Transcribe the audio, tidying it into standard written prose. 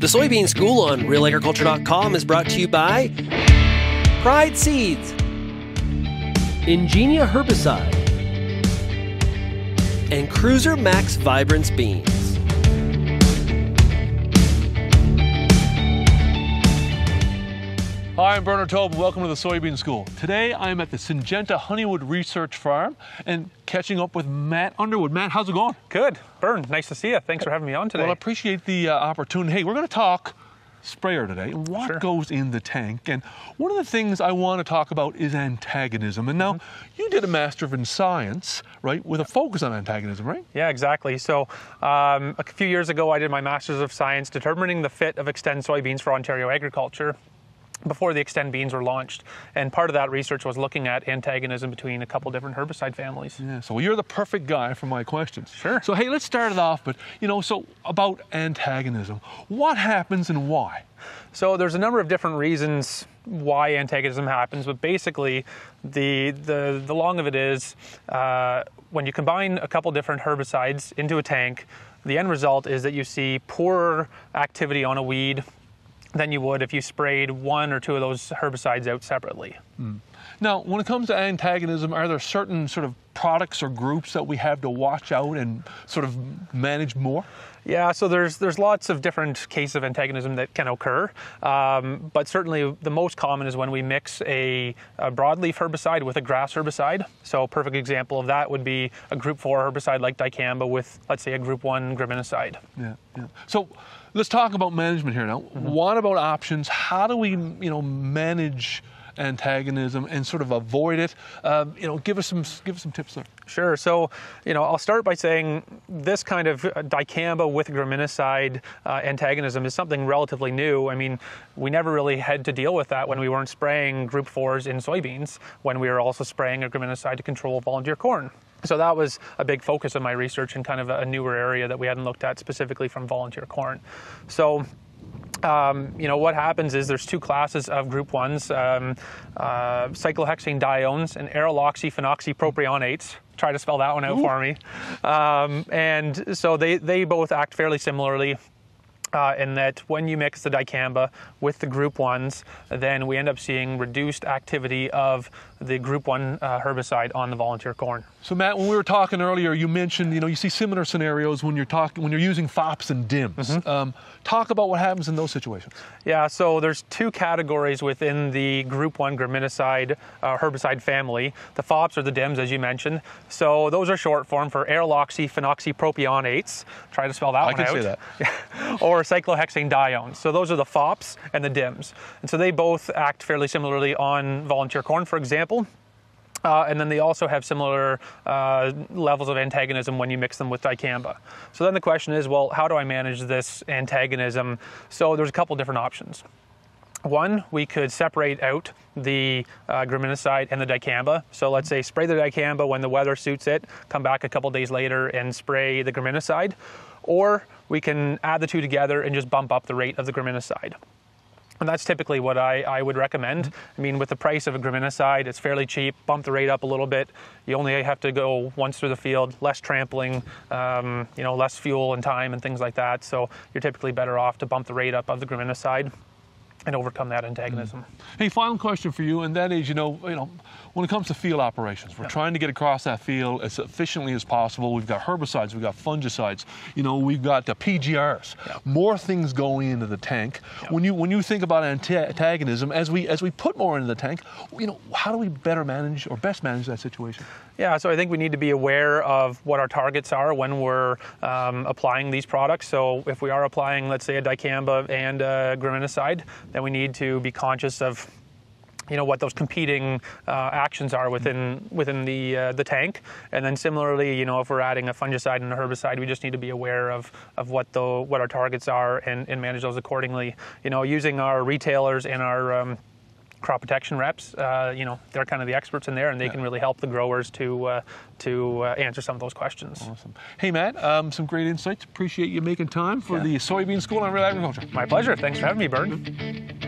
The Soybean School on RealAgriculture.com is brought to you by Pride Seeds, Ingenia Herbicide, and Cruiser Max Vibrance Beans. Hi, I'm Bernard Tobin. Welcome to the Soybean School. Today I'm at the Syngenta Honeywood Research Farm and catching up with Matt Underwood. Matt, how's it going? Good. Bern, nice to see you. Thanks for having me on today. Well, I appreciate the opportunity. Hey, we're going to talk sprayer today and what goes in the tank. And one of the things I want to talk about is antagonism. And now you did a Master's in Science, right, with a focus on antagonism, right? Yeah, exactly. So a few years ago I did my Master's of Science determining the fit of Xtend soybeans for Ontario agriculture, before the Xtend beans were launched. And part of that research was looking at antagonism between a couple different herbicide families. Yeah, so you're the perfect guy for my questions. Sure. So hey, let's start it off, but you know, so about antagonism, what happens and why? So there's a number of different reasons why antagonism happens, but basically the long of it is when you combine a couple different herbicides into a tank, the end result is that you see poorer activity on a weed than you would if you sprayed one or two of those herbicides out separately. Mm. Now, when it comes to antagonism, are there certain sort of products or groups that we have to watch out and sort of manage more? Yeah, so there's lots of different cases of antagonism that can occur, but certainly the most common is when we mix a broadleaf herbicide with a grass herbicide. So a perfect example of that would be a Group 4 herbicide like dicamba with, let's say, a Group 1 graminicide. Yeah, yeah. So let's talk about management here now. Mm-hmm. What about options? How do we, you know, manage antagonism and sort of avoid it? You know, give us some tips there. Sure. So, you know, I'll start by saying this kind of dicamba with graminicide antagonism is something relatively new. I mean, we never really had to deal with that when we weren't spraying Group 4s in soybeans, when we were also spraying a graminicide to control volunteer corn. So that was a big focus of my research and kind of a newer area that we hadn't looked at specifically from volunteer corn. So you know, what happens is there's two classes of Group 1s, cyclohexane diones and aryloxyphenoxypropionates. Try to spell that one out for me. And so they both act fairly similarly in that when you mix the dicamba with the Group 1s, then we end up seeing reduced activity of the Group 1 herbicide on the volunteer corn. So Matt, when we were talking earlier, you mentioned, you know, you see similar scenarios when you're talking, when you're using FOPS and DIMs. Mm-hmm. Talk about what happens in those situations. Yeah, so there's two categories within the Group 1 graminicide herbicide family, the FOPS or the DIMs, as you mentioned. So those are short form for aryloxyphenoxypropionates. Try to spell that one out. I can say that. Or cyclohexane diones. So those are the FOPS and the DIMs. And so they both act fairly similarly on volunteer corn, for example. And then they also have similar levels of antagonism when you mix them with dicamba. So then the question is, well, how do I manage this antagonism? So there's a couple different options. One, we could separate out the graminicide and the dicamba. So let's say spray the dicamba when the weather suits it, come back a couple days later and spray the graminicide. Or we can add the two together and just bump up the rate of the graminicide. And that's typically what I would recommend. I mean, with the price of a graminicide, it's fairly cheap. Bump the rate up a little bit. You only have to go once through the field, less trampling, you know, less fuel and time and things like that. So you're typically better off to bump the rate up of the graminicide and overcome that antagonism. Hey, final question for you, and that is, you know, when it comes to field operations, we're trying to get across that field as efficiently as possible. We've got herbicides, we've got fungicides, you know, we've got the PGRs, more things going into the tank. When you think about antagonism, as we put more into the tank, you know, how do we better manage or best manage that situation? Yeah, so I think we need to be aware of what our targets are when we're applying these products. So if we are applying, let's say, a dicamba and a graminicide, then we need to be conscious of, you know, what those competing actions are within the tank. And then similarly, you know, if we're adding a fungicide and a herbicide, we just need to be aware of what our targets are and manage those accordingly. You know, using our retailers and our crop protection reps, you know, they're kind of the experts in there, and they can really help the growers to answer some of those questions. Awesome. Hey, Matt, some great insights. Appreciate you making time for the Soybean School on Real Agriculture. My pleasure. Thanks for having me, Bern.